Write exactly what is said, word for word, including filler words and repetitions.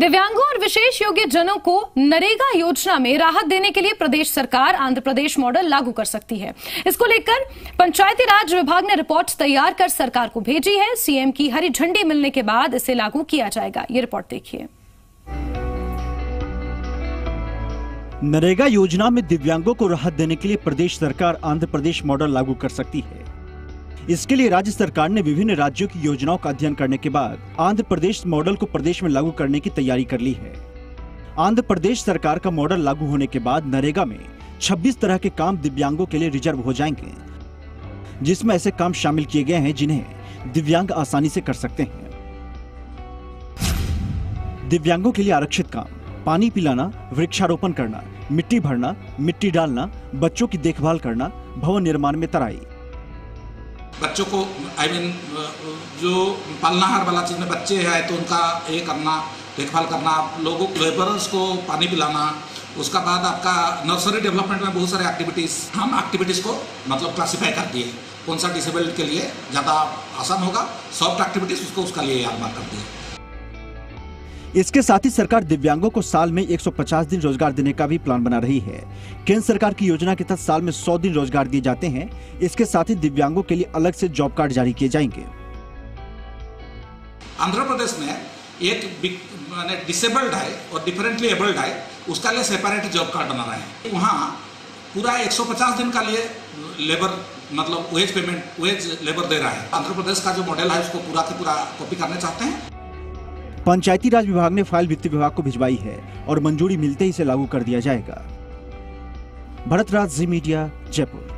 दिव्यांगों और विशेष योग्य जनों को नरेगा योजना में राहत देने के लिए प्रदेश सरकार आंध्र प्रदेश मॉडल लागू कर सकती है। इसको लेकर पंचायती राज विभाग ने रिपोर्ट तैयार कर सरकार को भेजी है। सीएम की हरी झंडी मिलने के बाद इसे लागू किया जाएगा। ये रिपोर्ट देखिए। नरेगा योजना में दिव्यांगों को राहत देने के लिए प्रदेश सरकार आंध्र प्रदेश मॉडल लागू कर सकती है। इसके लिए राज्य सरकार ने विभिन्न राज्यों की योजनाओं का अध्ययन करने के बाद आंध्र प्रदेश मॉडल को प्रदेश में लागू करने की तैयारी कर ली है। आंध्र प्रदेश सरकार का मॉडल लागू होने के बाद नरेगा में छब्बीस तरह के काम दिव्यांगों के लिए रिजर्व हो जाएंगे, जिसमें ऐसे काम शामिल किए गए हैं जिन्हें दिव्यांग आसानी से कर सकते हैं। दिव्यांगों के लिए आरक्षित काम पानी पिलाना, वृक्षारोपण करना, मिट्टी भरना, मिट्टी डालना, बच्चों की देखभाल करना, भवन निर्माण में तराई, बच्चों को आई I मीन mean, जो पालनाहार वाला चीज में बच्चे हैं तो उनका ये करना, देखभाल करना, लोगों लेबरर्स को पानी पिलाना, उसका बाद आपका नर्सरी डेवलपमेंट में बहुत सारे एक्टिविटीज़, हम एक्टिविटीज़ को मतलब क्लासीफाई कर दिए कौन सा डिसेबल्ड के लिए ज़्यादा आसान होगा, सॉफ्ट एक्टिविटीज़ उसको उसका लिए याद कर दिए। इसके साथ ही सरकार दिव्यांगों को साल में एक सौ पचास दिन रोजगार देने का भी प्लान बना रही है। केंद्र सरकार की योजना के तहत साल में सौ दिन रोजगार दिए जाते हैं। इसके साथ ही दिव्यांगों के लिए अलग से जॉब कार्ड जारी किए जाएंगे। आंध्र प्रदेश में एक माने डिसेबल्ड है और डिफरेंटली एबल्ड है, उसका लिए सेपरेट जॉब कार्ड बना रहे हैं। वहाँ पूरा एक सौ पचास दिन का लिए लेबर मतलब वेज पेमेंट, वेज लेबर दे रहा है। आंध्र प्रदेश का जो मॉडल है उसको पूरा के पूरा कॉपी करने चाहते हैं। पंचायती राज विभाग ने फाइल वित्त विभाग को भिजवाई है और मंजूरी मिलते ही इसे लागू कर दिया जाएगा। भरतराज जी मीडिया, जयपुर।